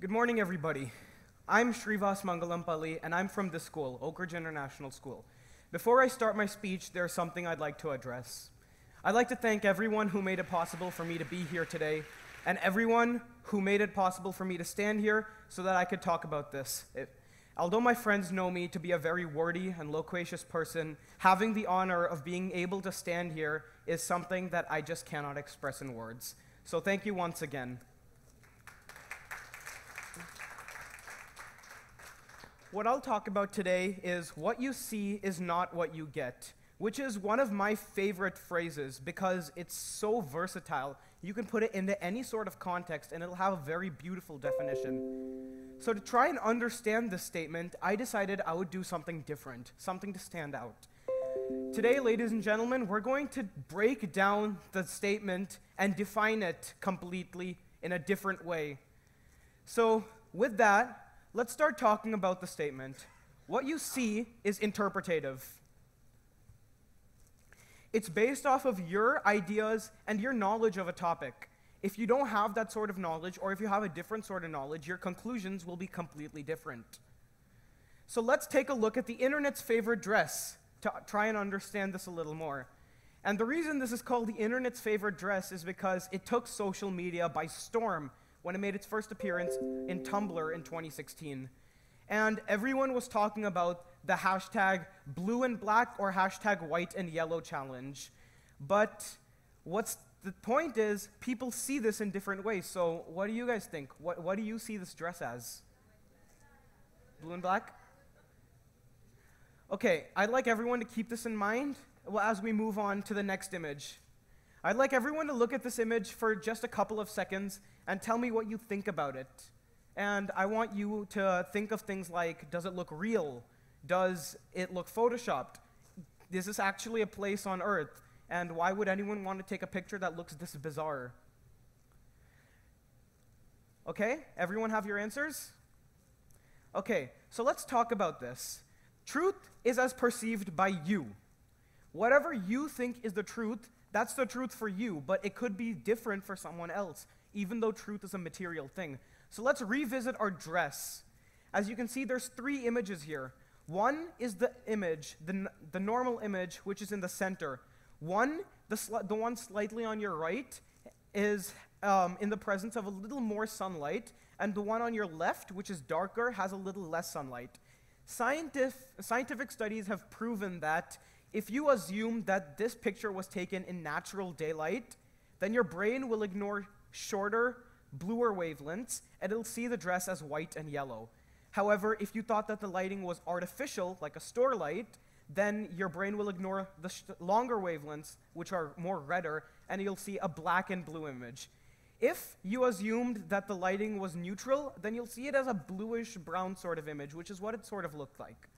Good morning, everybody. I'm Shrivas Mangalampalli, and I'm from this school, Oak Ridge International School. Before I start my speech, there's something I'd like to address. I'd like to thank everyone who made it possible for me to be here today, and everyone who made it possible for me to stand here so that I could talk about this. Although my friends know me to be a very wordy and loquacious person, having the honor of being able to stand here is something that I just cannot express in words. So thank you once again. What I'll talk about today is what you see is not what you get, which is one of my favorite phrases because it's so versatile. You can put it into any sort of context and it'll have a very beautiful definition. So to try and understand this statement, I decided I would do something different, something to stand out. Today, ladies and gentlemen, we're going to break down the statement and define it completely in a different way. So with that, let's start talking about the statement. What you see is interpretative. It's based off of your ideas and your knowledge of a topic. If you don't have that sort of knowledge, or if you have a different sort of knowledge, your conclusions will be completely different. So let's take a look at the internet's favorite dress to try and understand this a little more. And the reason this is called the internet's favorite dress is because it took social media by storm when it made its first appearance in Tumblr in 2016. And everyone was talking about the hashtag blue and black or hashtag white and yellow challenge. But what's the point is, people see this in different ways. So what do you guys think? What do you see this dress as? Blue and black? Okay, I'd like everyone to keep this in mind as we move on to the next image. I'd like everyone to look at this image for just a couple of seconds and tell me what you think about it. And I want you to think of things like, does it look real? Does it look photoshopped? Is this actually a place on Earth? And why would anyone want to take a picture that looks this bizarre? Okay, everyone have your answers? Okay, so let's talk about this. Truth is as perceived by you. Whatever you think is the truth, that's the truth for you, but it could be different for someone else, even though truth is a material thing. So let's revisit our dress. As you can see, there's three images here. One is the image, the normal image, which is in the center. One, the one slightly on your right, is in the presence of a little more sunlight, and the one on your left, which is darker, has a little less sunlight. Scientific studies have proven that if you assume that this picture was taken in natural daylight, then your brain will ignore shorter, bluer wavelengths, and it'll see the dress as white and yellow. However, if you thought that the lighting was artificial, like a store light, then your brain will ignore the longer wavelengths, which are more redder, and you'll see a black and blue image. If you assumed that the lighting was neutral, then you'll see it as a bluish-brown sort of image, which is what it sort of looked like.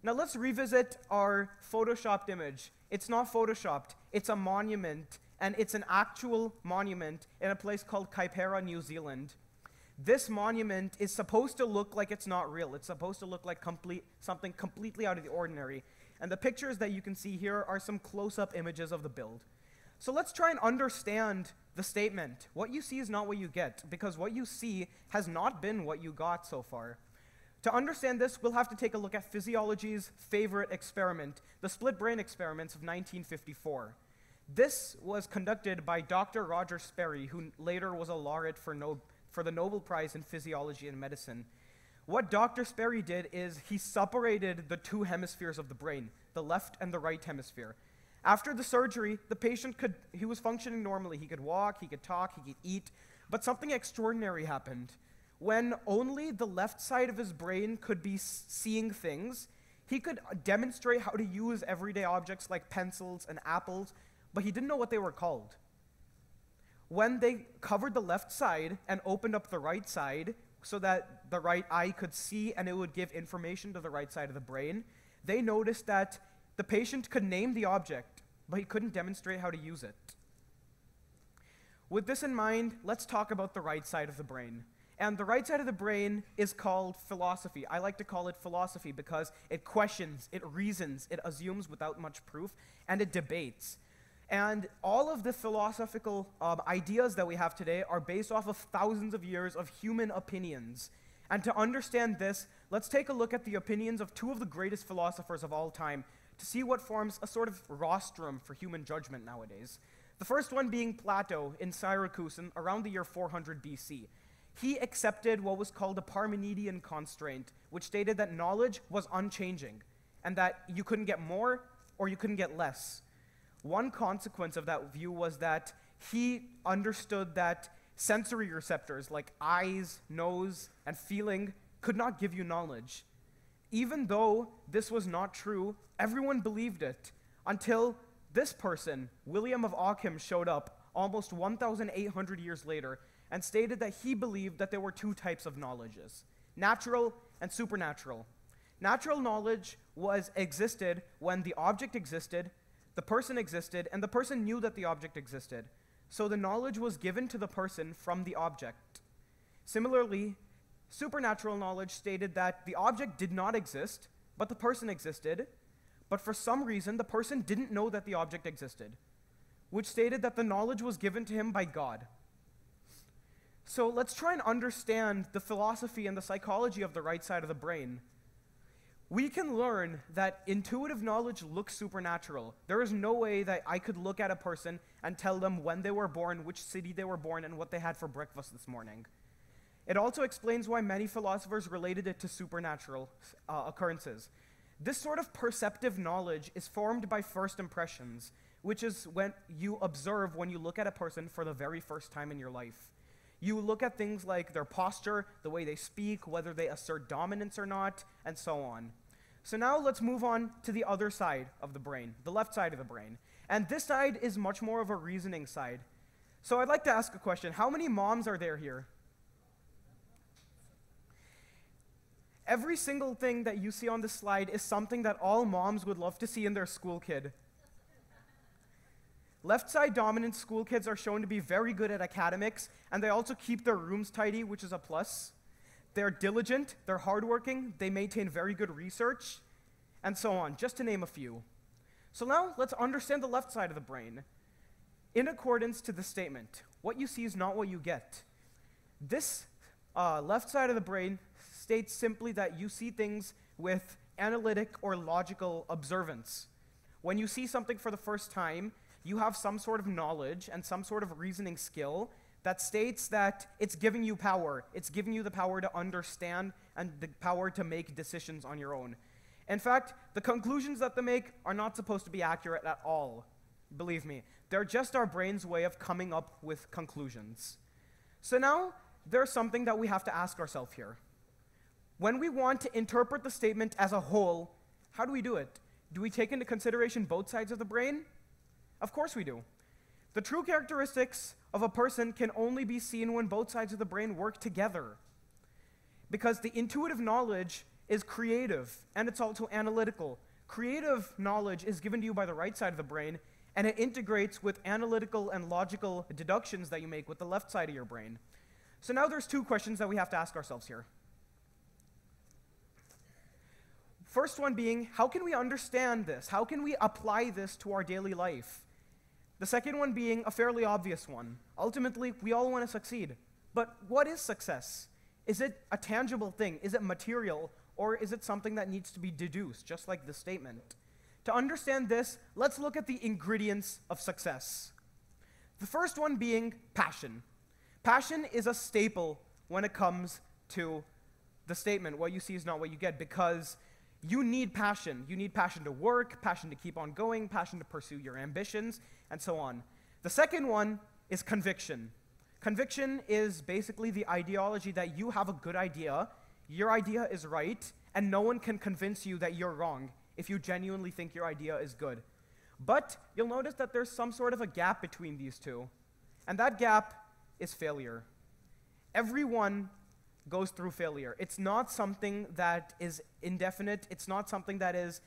Now let's revisit our photoshopped image. It's not photoshopped, it's a monument, and it's an actual monument in a place called Kaipara, New Zealand. This monument is supposed to look like it's not real. It's supposed to look like something completely out of the ordinary. And the pictures that you can see here are some close-up images of the build. So let's try and understand the statement. What you see is not what you get, because what you see has not been what you got so far. To understand this, we'll have to take a look at physiology's favorite experiment, the split-brain experiments of 1954. This was conducted by Dr. Roger Sperry, who later was a laureate for the Nobel Prize in Physiology and Medicine. What Dr. Sperry did is he separated the two hemispheres of the brain, the left and the right hemisphere. After the surgery, the patient he was functioning normally. He could walk, he could talk, he could eat, but something extraordinary happened. When only the left side of his brain could be seeing things, he could demonstrate how to use everyday objects like pencils and apples, but he didn't know what they were called. When they covered the left side and opened up the right side so that the right eye could see and it would give information to the right side of the brain, they noticed that the patient could name the object, but he couldn't demonstrate how to use it. With this in mind, let's talk about the right side of the brain. And the right side of the brain is called philosophy. I like to call it philosophy because it questions, it reasons, it assumes without much proof, and it debates. And all of the philosophical ideas that we have today are based off of thousands of years of human opinions. And to understand this, let's take a look at the opinions of two of the greatest philosophers of all time to see what forms a sort of rostrum for human judgment nowadays. The first one being Plato in Syracuse in around the year 400 BC. He accepted what was called the Parmenidian constraint, which stated that knowledge was unchanging and that you couldn't get more or you couldn't get less. One consequence of that view was that he understood that sensory receptors like eyes, nose, and feeling could not give you knowledge. Even though this was not true, everyone believed it until this person, William of Ockham, showed up almost 1,800 years later and stated that he believed that there were two types of knowledges, natural and supernatural. Natural knowledge existed when the object existed, the person existed, and the person knew that the object existed. So the knowledge was given to the person from the object. Similarly, supernatural knowledge stated that the object did not exist, but the person existed, but for some reason the person didn't know that the object existed, which stated that the knowledge was given to him by God. So let's try and understand the philosophy and the psychology of the right side of the brain. We can learn that intuitive knowledge looks supernatural. There is no way that I could look at a person and tell them when they were born, which city they were born, and what they had for breakfast this morning. It also explains why many philosophers related it to supernatural occurrences. This sort of perceptive knowledge is formed by first impressions, which is when you observe when you look at a person for the very first time in your life. You look at things like their posture, the way they speak, whether they assert dominance or not, and so on. So now let's move on to the other side of the brain, the left side of the brain. And this side is much more of a reasoning side. So I'd like to ask a question. How many moms are there here? Every single thing that you see on this slide is something that all moms would love to see in their school kid. Left side dominant school kids are shown to be very good at academics, and they also keep their rooms tidy, which is a plus. They're diligent, they're hardworking, they maintain very good research, and so on, just to name a few. So now let's understand the left side of the brain. In accordance to the statement, what you see is not what you get. This left side of the brain states simply that you see things with analytic or logical observance. When you see something for the first time, you have some sort of knowledge and some sort of reasoning skill that states that it's giving you power. It's giving you the power to understand and the power to make decisions on your own. In fact, the conclusions that they make are not supposed to be accurate at all. Believe me, they're just our brain's way of coming up with conclusions. So now, there's something that we have to ask ourselves here. When we want to interpret the statement as a whole, how do we do it? Do we take into consideration both sides of the brain? Of course we do. The true characteristics of a person can only be seen when both sides of the brain work together, because the intuitive knowledge is creative and it's also analytical. Creative knowledge is given to you by the right side of the brain, and it integrates with analytical and logical deductions that you make with the left side of your brain. So now there's two questions that we have to ask ourselves here. First one being, how can we understand this? How can we apply this to our daily life? The second one being a fairly obvious one. Ultimately, we all want to succeed. But what is success? Is it a tangible thing? Is it material? Or is it something that needs to be deduced, just like this statement? To understand this, let's look at the ingredients of success. The first one being passion. Passion is a staple when it comes to the statement, what you see is not what you get, because you need passion. You need passion to work, passion to keep on going, passion to pursue your ambitions, and so on. The second one is conviction. Conviction is basically the ideology that you have a good idea, your idea is right, and no one can convince you that you're wrong if you genuinely think your idea is good. But you'll notice that there's some sort of a gap between these two, and that gap is failure. Everyone goes through failure. It's not something that is indefinite. It's not something that is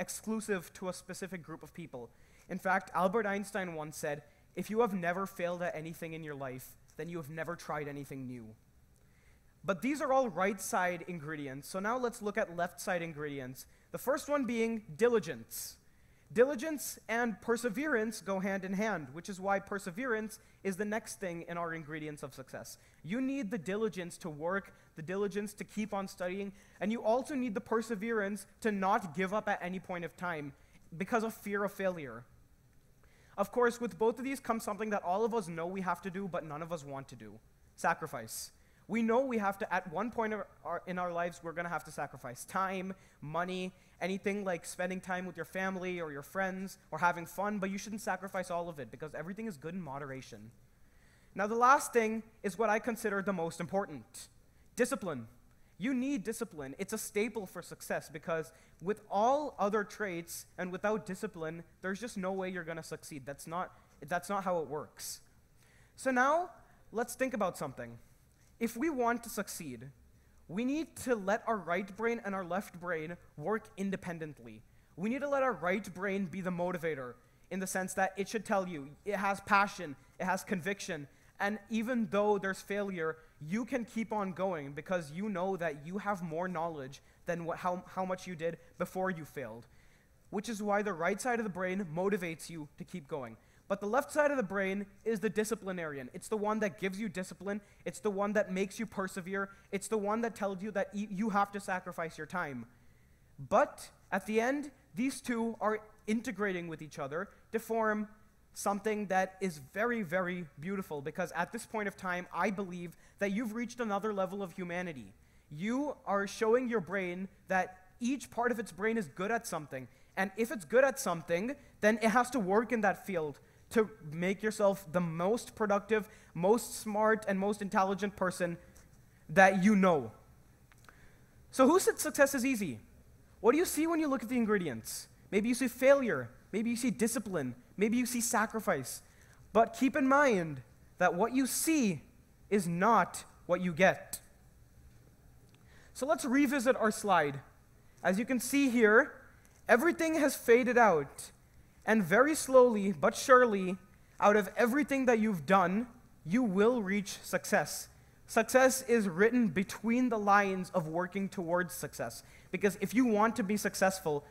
exclusive to a specific group of people. In fact, Albert Einstein once said, if you have never failed at anything in your life, then you have never tried anything new. But these are all right side ingredients. So now let's look at left side ingredients. The first one being diligence. Diligence and perseverance go hand in hand, which is why perseverance is the next thing in our ingredients of success. You need the diligence to work, the diligence to keep on studying, and you also need the perseverance to not give up at any point of time because of fear of failure. Of course, with both of these comes something that all of us know we have to do, but none of us want to do: sacrifice. We know we have to, at one point in our lives, we're going to have to sacrifice time, money, anything like spending time with your family or your friends or having fun, but you shouldn't sacrifice all of it because everything is good in moderation. Now, the last thing is what I consider the most important: discipline. You need discipline. It's a staple for success because with all other traits and without discipline, there's just no way you're going to succeed. That's not how it works. So now, let's think about something. If we want to succeed, we need to let our right brain and our left brain work independently. We need to let our right brain be the motivator in the sense that it should tell you, it has passion, it has conviction, and even though there's failure, you can keep on going because you know that you have more knowledge than how much you did before you failed, which is why the right side of the brain motivates you to keep going. But the left side of the brain is the disciplinarian. It's the one that gives you discipline. It's the one that makes you persevere. It's the one that tells you that you have to sacrifice your time. But at the end, these two are integrating with each other to form something that is very, very beautiful, because at this point of time, I believe that you've reached another level of humanity. You are showing your brain that each part of its brain is good at something. And if it's good at something, then it has to work in that field to make yourself the most productive, most smart, and most intelligent person that you know. So who said success is easy? What do you see when you look at the ingredients? Maybe you see failure, maybe you see discipline, maybe you see sacrifice. But keep in mind that what you see is not what you get. So let's revisit our slide. As you can see here, everything has faded out. And very slowly, but surely, out of everything that you've done, you will reach success. Success is written between the lines of working towards success. Because if you want to be successful,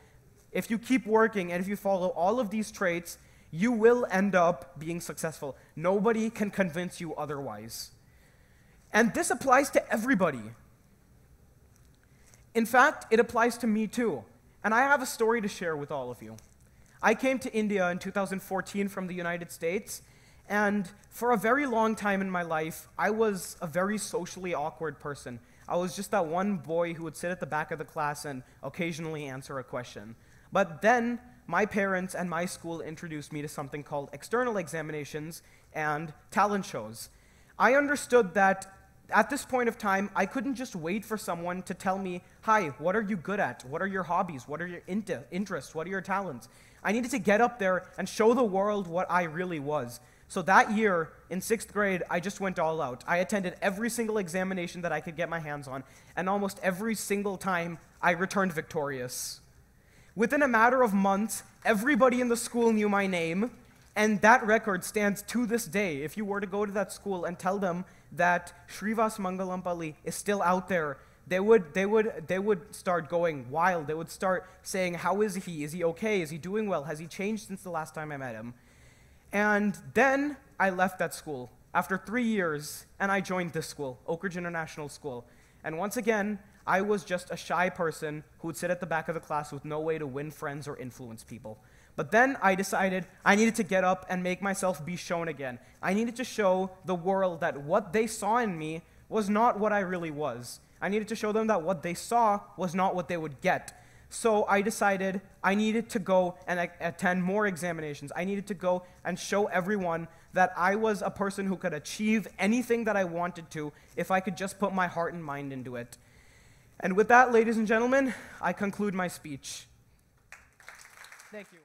if you keep working and if you follow all of these traits, you will end up being successful. Nobody can convince you otherwise. And this applies to everybody. In fact, it applies to me too. And I have a story to share with all of you. I came to India in 2014 from the United States, and for a very long time in my life, I was a very socially awkward person. I was just that one boy who would sit at the back of the class and occasionally answer a question. But then my parents and my school introduced me to something called external examinations and talent shows. I understood that at this point of time, I couldn't just wait for someone to tell me, hi, what are you good at? What are your hobbies? What are your interests? What are your talents? I needed to get up there and show the world what I really was. So that year, in 6th grade, I just went all out. I attended every single examination that I could get my hands on, and almost every single time, I returned victorious. Within a matter of months, everybody in the school knew my name, and that record stands to this day. If you were to go to that school and tell them that Shrivas Mangalampalli is still out there, they would start going wild. They would start saying, how is he? Is he okay? Is he doing well? Has he changed since the last time I met him? And then I left that school after 3 years, and I joined this school, Oak Ridge International School. And once again, I was just a shy person who would sit at the back of the class with no way to win friends or influence people. But then I decided I needed to get up and make myself be shown again. I needed to show the world that what they saw in me was not what I really was. I needed to show them that what they saw was not what they would get. So I decided I needed to go and attend more examinations. I needed to go and show everyone that I was a person who could achieve anything that I wanted to if I could just put my heart and mind into it. And with that, ladies and gentlemen, I conclude my speech. Thank you.